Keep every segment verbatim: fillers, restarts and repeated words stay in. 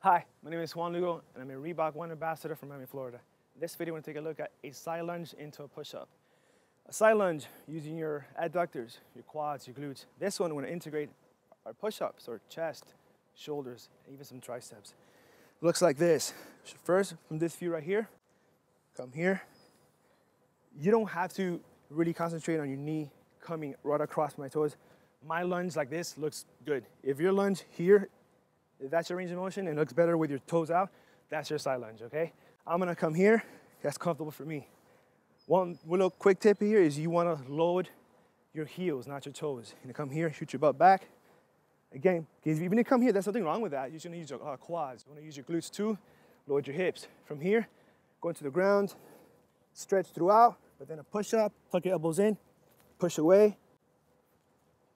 Hi, my name is Juan Lugo, and I'm a Reebok One Ambassador from Miami, Florida. In this video, we're gonna take a look at a side lunge into a push-up. A side lunge using your adductors, your quads, your glutes. This one, we're gonna integrate our push-ups, our chest, shoulders, and even some triceps. Looks like this. First, from this view right here, come here. You don't have to really concentrate on your knee coming right across my toes. My lunge like this looks good. If your lunge here, if that's your range of motion and looks better with your toes out, that's your side lunge, okay? I'm gonna come here, that's comfortable for me. One little quick tip here is you wanna load your heels, not your toes. And come here, shoot your butt back. Again, even if you come here, there's nothing wrong with that. You're gonna use your uh, quads. You wanna use your glutes too, load your hips. From here, go into the ground, stretch throughout, but then a push up, tuck your elbows in, push away,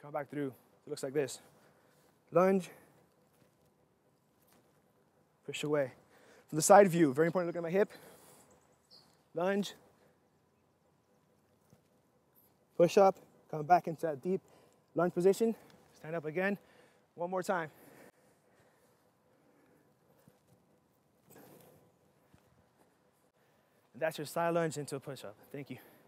come back through. It looks like this. Lunge, push away. From the side view, very important, look at my hip. Lunge, push up, come back into that deep lunge position. Stand up again, one more time. And that's your side lunge into a push-up. Thank you.